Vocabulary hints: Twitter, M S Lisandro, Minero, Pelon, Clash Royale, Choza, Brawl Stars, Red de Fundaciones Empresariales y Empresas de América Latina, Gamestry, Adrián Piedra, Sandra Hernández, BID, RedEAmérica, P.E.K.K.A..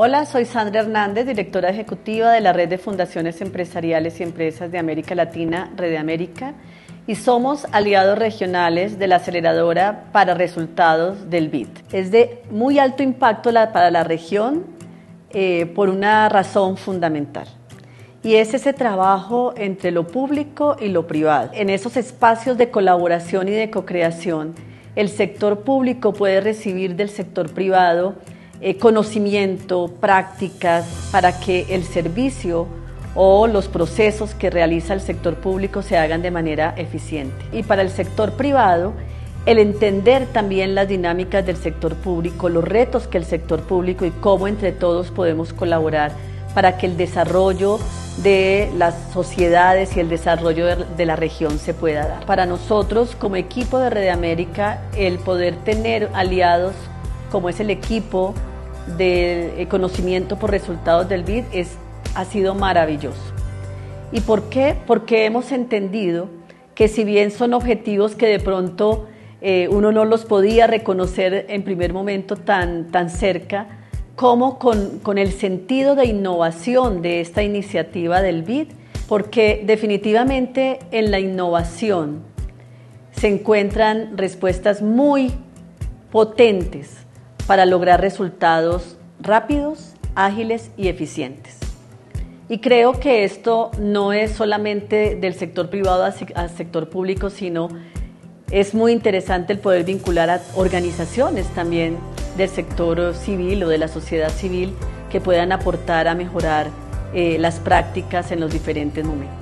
Hola, soy Sandra Hernández, directora ejecutiva de la Red de Fundaciones Empresariales y Empresas de América Latina, RedEAmérica, y somos aliados regionales de la aceleradora para resultados del BID. Es de muy alto impacto para la región por una razón fundamental, y es ese trabajo entre lo público y lo privado. En esos espacios de colaboración y de co-creación, el sector público puede recibir del sector privado conocimiento, prácticas, para que el servicio o los procesos que realiza el sector público se hagan de manera eficiente. Y para el sector privado, el entender también las dinámicas del sector público, los retos que el sector público y cómo entre todos podemos colaborar para que el desarrollo de las sociedades y el desarrollo de la región se pueda dar. Para nosotros, como equipo de RedEAmérica, el poder tener aliados como es el equipo de conocimiento por resultados del BID ha sido maravilloso. ¿Y por qué? Porque hemos entendido que si bien son objetivos que de pronto uno no los podía reconocer en primer momento tan cerca, como con el sentido de innovación de esta iniciativa del BID, porque definitivamente en la innovación se encuentran respuestas muy potentes para lograr resultados rápidos, ágiles y eficientes. Y creo que esto no es solamente del sector privado al sector público, sino es muy interesante el poder vincular a organizaciones también del sector civil o de la sociedad civil que puedan aportar a mejorar las prácticas en los diferentes momentos.